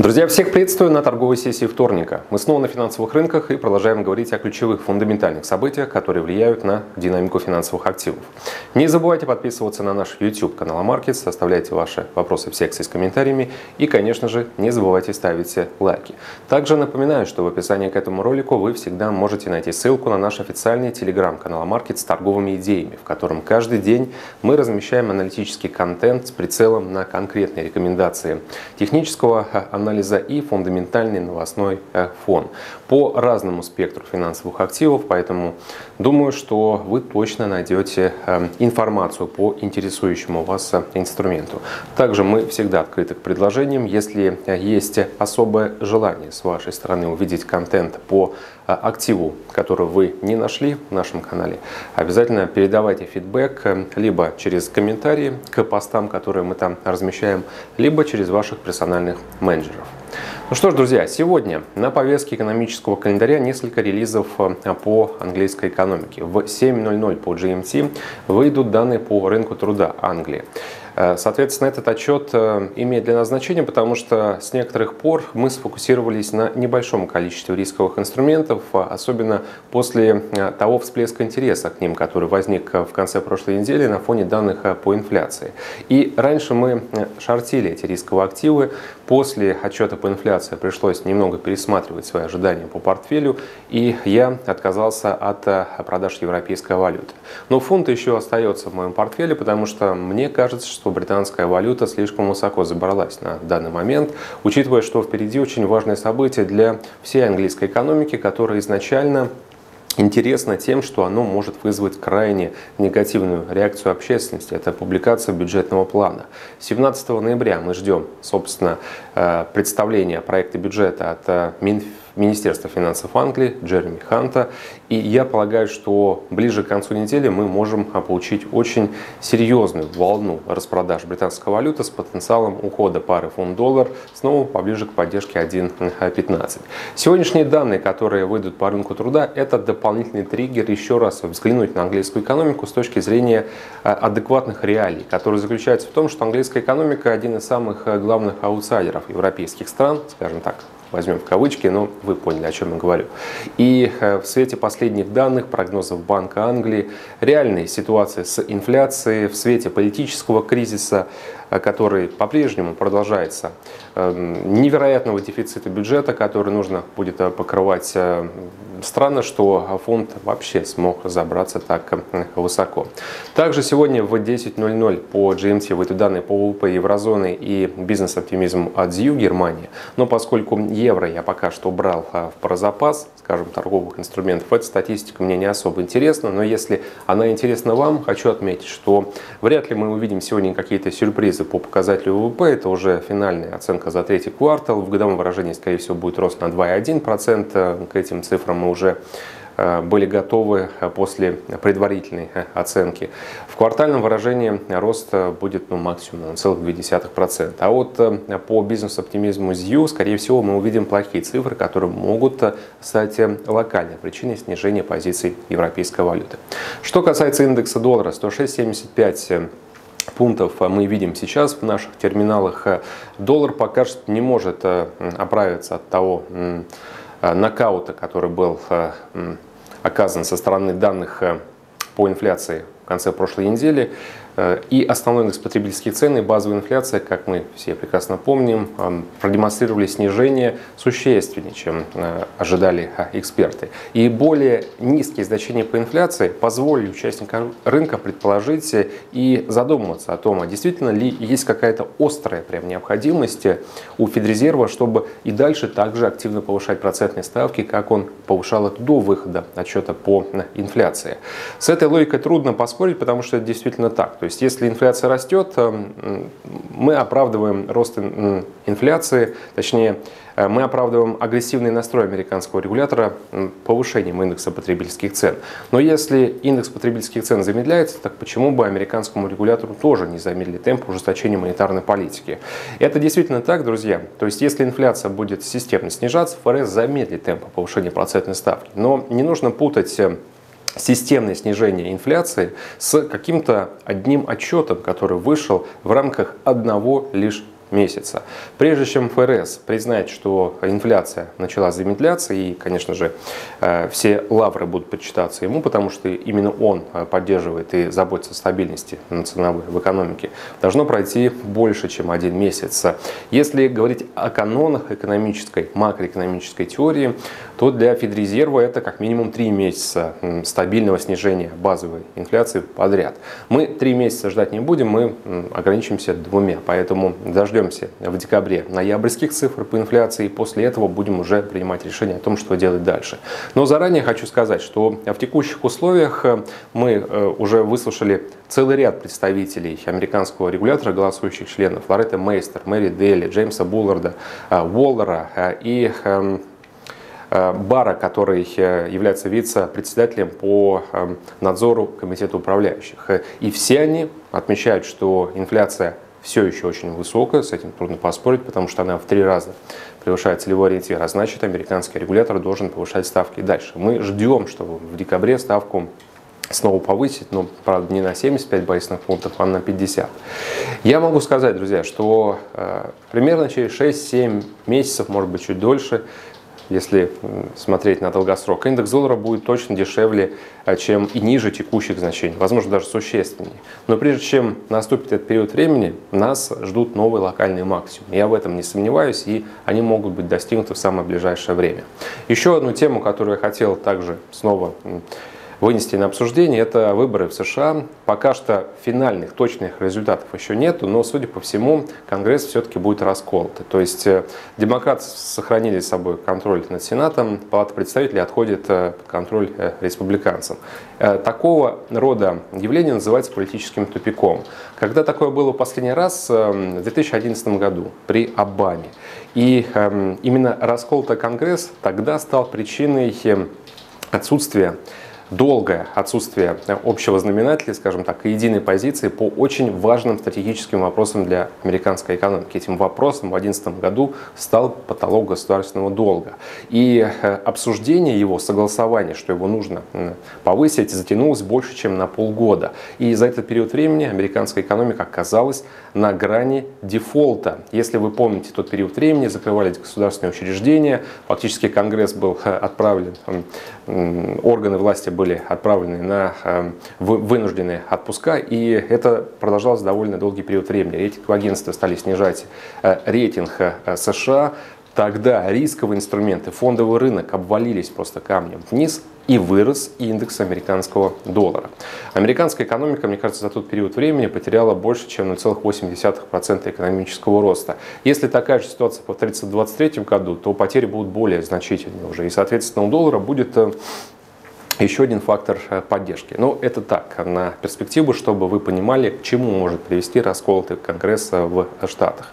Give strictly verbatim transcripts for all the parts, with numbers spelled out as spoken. Друзья, всех приветствую на торговой сессии вторника. Мы снова на финансовых рынках и продолжаем говорить о ключевых фундаментальных событиях, которые влияют на динамику финансовых активов. Не забывайте подписываться на наш YouTube-канал AMarkets, оставляйте ваши вопросы в секции с комментариями и, конечно же, не забывайте ставить лайки. Также напоминаю, что в описании к этому ролику вы всегда можете найти ссылку на наш официальный телеграм-канал AMarkets с торговыми идеями, в котором каждый день мы размещаем аналитический контент с прицелом на конкретные рекомендации технического анализа, анализа и фундаментальный новостной фон по разному спектру финансовых активов, поэтому думаю, что вы точно найдете информацию по интересующему вас инструменту. Также мы всегда открыты к предложениям, если есть особое желание с вашей стороны увидеть контент по активу, который вы не нашли в нашем канале, обязательно передавайте фидбэк либо через комментарии к постам, которые мы там размещаем, либо через ваших персональных менеджеров. Ну что ж, друзья, сегодня на повестке экономического календаря несколько релизов по английской экономике. В семь ноль ноль по джи эм ти выйдут данные по рынку труда Англии. Соответственно, этот отчет имеет для нас значение, потому что с некоторых пор мы сфокусировались на небольшом количестве рисковых инструментов, особенно после того всплеска интереса к ним, который возник в конце прошлой недели на фоне данных по инфляции. И раньше мы шортили эти рисковые активы, после отчета по инфляции пришлось немного пересматривать свои ожидания по портфелю, и я отказался от продаж европейской валюты. Но фунт еще остается в моем портфеле, потому что мне кажется, что британская валюта слишком высоко забралась на данный момент, учитывая, что впереди очень важное событие для всей английской экономики, которая изначально интересно тем, что оно может вызвать крайне негативную реакцию общественности. Это публикация бюджетного плана. семнадцатого ноября мы ждем, собственно, представления проекта бюджета от Минфина, Министерства финансов Англии, Джереми Ханта. И я полагаю, что ближе к концу недели мы можем получить очень серьезную волну распродаж британской валюты с потенциалом ухода пары фунт-доллар снова поближе к поддержке один пятнадцать. Сегодняшние данные, которые выйдут по рынку труда, это дополнительный триггер еще раз взглянуть на английскую экономику с точки зрения адекватных реалий, которые заключаются в том, что английская экономика один из самых главных аутсайдеров европейских стран, скажем так, возьмем в кавычки, но вы поняли, о чем я говорю. И в свете последних данных, прогнозов Банка Англии, реальной ситуации с инфляцией, в свете политического кризиса, который по-прежнему продолжается, невероятного дефицита бюджета, который нужно будет покрывать. Странно, что фунт вообще смог забраться так высоко. Также сегодня в десять ноль ноль по джи эм ти выйдут данные по ВВП еврозоны и бизнес-оптимизму от зэ е у Германии. Но поскольку евро я пока что брал в прозапас, скажем, торговых инструментов, эта статистика мне не особо интересна. Но если она интересна вам, хочу отметить, что вряд ли мы увидим сегодня какие-то сюрпризы по показателю ВВП, это уже финальная оценка за третий квартал. В годовом выражении, скорее всего, будет рост на два и одна десятая процента. К этим цифрам мы уже были готовы после предварительной оценки. В квартальном выражении рост будет, ну, максимум ноль целых две десятых процента. А вот по бизнес-оптимизму зэ е у, скорее всего, мы увидим плохие цифры, которые могут стать локальной причиной снижения позиций европейской валюты. Что касается индекса доллара, сто шесть семьдесят пять пунктов мы видим сейчас в наших терминалах. Доллар пока что не может оправиться от того нокаута, который был оказан со стороны данных по инфляции в конце прошлой недели. И основной индекс потребительских цен и базовая инфляция, как мы все прекрасно помним, продемонстрировали снижение существеннее, чем ожидали эксперты. И более низкие значения по инфляции позволили участникам рынка предположить и задуматься о том, а действительно ли есть какая-то острая прям необходимость у Федрезерва, чтобы и дальше также активно повышать процентные ставки, как он повышал их до выхода отчета по инфляции. С этой логикой трудно поспорить, потому что это действительно так. То есть, если инфляция растет, мы оправдываем рост инфляции, точнее, мы оправдываем агрессивный настрой американского регулятора повышением индекса потребительских цен. Но если индекс потребительских цен замедляется, так почему бы американскому регулятору тоже не замедлили темп ужесточения монетарной политики? Это действительно так, друзья. То есть, если инфляция будет системно снижаться, эф эр эс замедлит темп повышения процентной ставки. Но не нужно путать системное снижение инфляции с каким-то одним отчетом, который вышел в рамках одного лишь месяца. Прежде чем ФРС признает, что инфляция начала замедляться, и, конечно же, все лавры будут почитаться ему, потому что именно он поддерживает и заботится о стабильности ценовой в экономике, должно пройти больше, чем один месяц. Если говорить о канонах экономической, макроэкономической теории, то для Федрезерва это как минимум три месяца стабильного снижения базовой инфляции подряд. Мы три месяца ждать не будем, мы ограничимся двумя, поэтому дождемся в декабре ноябрьских цифр по инфляции, и после этого будем уже принимать решение о том, что делать дальше. Но заранее хочу сказать, что в текущих условиях мы уже выслушали целый ряд представителей американского регулятора, голосующих членов: Лоретты Мейстер, Мэри Дели, Джеймса Булларда, Уоллера и Бара, который является вице-председателем по надзору комитета управляющих. И все они отмечают, что инфляция все еще очень высокая, с этим трудно поспорить, потому что она в три раза превышает целевой ориентир, а значит, американский регулятор должен повышать ставки дальше. Мы ждем, что в декабре ставку снова повысить, но, правда, не на семьдесят пять базисных пунктов, а на пятьдесят. Я могу сказать, друзья, что э, примерно через шесть-семь месяцев, может быть, чуть дольше, если смотреть на долгосрок, индекс доллара будет точно дешевле, чем и ниже текущих значений, возможно, даже существеннее. Но прежде чем наступит этот период времени, нас ждут новые локальные максимумы. Я в этом не сомневаюсь, и они могут быть достигнуты в самое ближайшее время. Еще одну тему, которую я хотел также снова вынести на обсуждение, это выборы в США. Пока что финальных, точных результатов еще нету, но, судя по всему, Конгресс все-таки будет расколот. То есть демократы сохранили с собой контроль над Сенатом, Палата представителей отходит под контроль республиканцам. Такого рода явление называется политическим тупиком. Когда такое было в последний раз? В две тысячи одиннадцатом году при Обаме. И именно расколотый Конгресс тогда стал причиной отсутствия, долгое отсутствие общего знаменателя, скажем так, и единой позиции по очень важным стратегическим вопросам для американской экономики. Этим вопросом в две тысячи одиннадцатом году стал потолок государственного долга. И обсуждение его, согласование, что его нужно повысить, затянулось больше, чем на полгода. И за этот период времени американская экономика оказалась на грани дефолта. Если вы помните тот период времени, закрывались государственные учреждения, фактически Конгресс был отправлен, органы власти были были отправлены на вынужденные отпуска, и это продолжалось довольно долгий период времени. Рейтинговые агентства стали снижать рейтинг США, тогда рисковые инструменты, фондовый рынок обвалились просто камнем вниз, и вырос индекс американского доллара. Американская экономика, мне кажется, за тот период времени потеряла больше, чем ноль целых восемь десятых процента экономического роста. Если такая же ситуация повторится в две тысячи двадцать третьем году, то потери будут более значительные уже, и, соответственно, у доллара будет еще один фактор поддержки. Но это так, на перспективу, чтобы вы понимали, к чему может привести расколотый Конгресс в Штатах.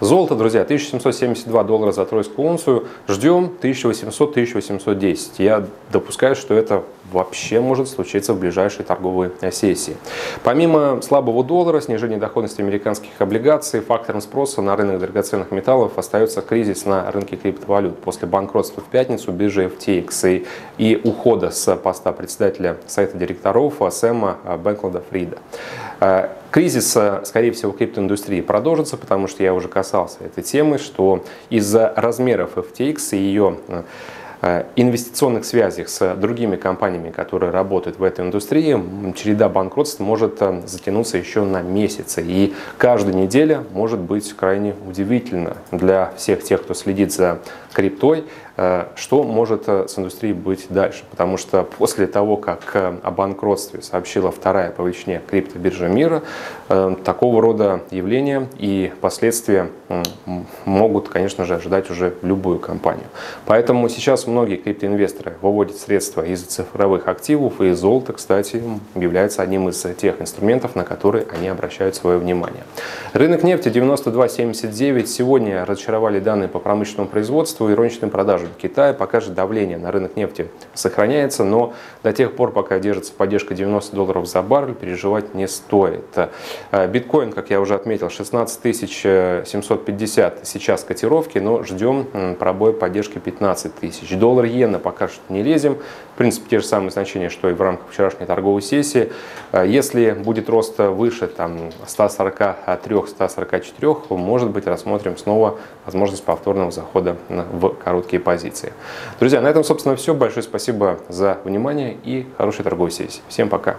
Золото, друзья, тысяча семьсот семьдесят два доллара за тройскую унцию. Ждем тысяча восемьсот — тысяча восемьсот десять. Я допускаю, что это вообще может случиться в ближайшей торговой сессии. Помимо слабого доллара, снижения доходности американских облигаций, фактором спроса на рынок драгоценных металлов остается кризис на рынке криптовалют после банкротства в пятницу биржи эф ти экс и, и ухода с поста председателя совета директоров Сэма Бэнкмана-Фрида. Кризис, скорее всего, в криптоиндустрии продолжится, потому что я уже касался этой темы, что из-за размеров эф ти экс и ее инвестиционных связях с другими компаниями, которые работают в этой индустрии, череда банкротств может затянуться еще на месяцы. И каждая неделя может быть крайне удивительно для всех тех, кто следит за криптой, что может с индустрией быть дальше. Потому что после того, как о банкротстве сообщила вторая по величине криптобиржа мира, такого рода явления и последствия могут, конечно же, ожидать уже любую компанию. Поэтому сейчас многие криптоинвесторы выводят средства из цифровых активов, и золото, кстати, является одним из тех инструментов, на которые они обращают свое внимание. Рынок нефти девяносто два семьдесят девять. Сегодня разочаровали данные по промышленному производству и розничным продажам Китая, пока же давление на рынок нефти сохраняется, но до тех пор, пока держится поддержка девяносто долларов за баррель, переживать не стоит. Биткоин, как я уже отметил, шестнадцать тысяч семьсот пятьдесят сейчас котировки, но ждем пробоя поддержки пятнадцать тысяч. Доллар иена пока что не лезем, в принципе, те же самые значения, что и в рамках вчерашней торговой сессии. Если будет рост выше там сто сорок три — сто сорок четыре, может быть, рассмотрим снова возможность повторного захода в короткие позиции. Друзья, на этом, собственно, все. Большое спасибо за внимание и хорошей торговой сессии. Всем пока!